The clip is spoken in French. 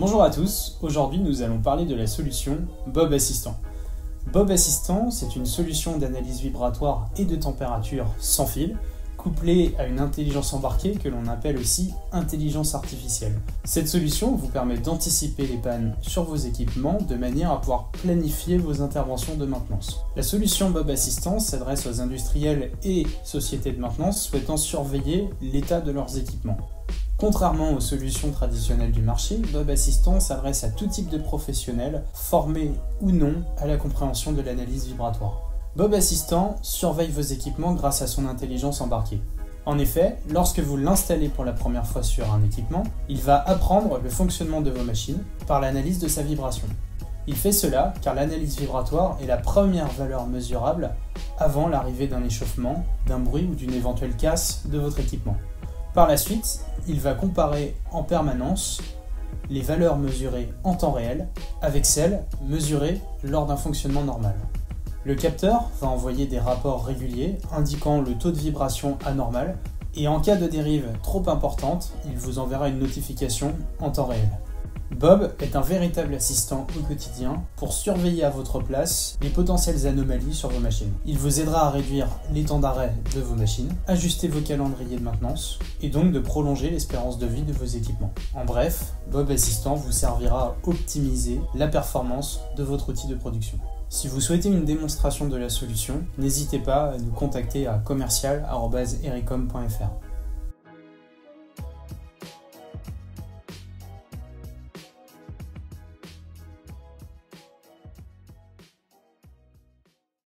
Bonjour à tous, aujourd'hui nous allons parler de la solution Bob Assistant. Bob Assistant, c'est une solution d'analyse vibratoire et de température sans fil, couplée à une intelligence embarquée que l'on appelle aussi intelligence artificielle. Cette solution vous permet d'anticiper les pannes sur vos équipements de manière à pouvoir planifier vos interventions de maintenance. La solution Bob Assistant s'adresse aux industriels et sociétés de maintenance souhaitant surveiller l'état de leurs équipements. Contrairement aux solutions traditionnelles du marché, Bob Assistant s'adresse à tout type de professionnels, formés ou non à la compréhension de l'analyse vibratoire. Bob Assistant surveille vos équipements grâce à son intelligence embarquée. En effet, lorsque vous l'installez pour la première fois sur un équipement, il va apprendre le fonctionnement de vos machines par l'analyse de sa vibration. Il fait cela car l'analyse vibratoire est la première valeur mesurable avant l'arrivée d'un échauffement, d'un bruit ou d'une éventuelle casse de votre équipement. Par la suite, il va comparer en permanence les valeurs mesurées en temps réel avec celles mesurées lors d'un fonctionnement normal. Le capteur va envoyer des rapports réguliers indiquant le taux de vibration anormal et en cas de dérive trop importante, il vous enverra une notification en temps réel. Bob est un véritable assistant au quotidien pour surveiller à votre place les potentielles anomalies sur vos machines. Il vous aidera à réduire les temps d'arrêt de vos machines, ajuster vos calendriers de maintenance et donc de prolonger l'espérance de vie de vos équipements. En bref, Bob Assistant vous servira à optimiser la performance de votre outil de production. Si vous souhaitez une démonstration de la solution, n'hésitez pas à nous contacter à commercial@ericom.fr.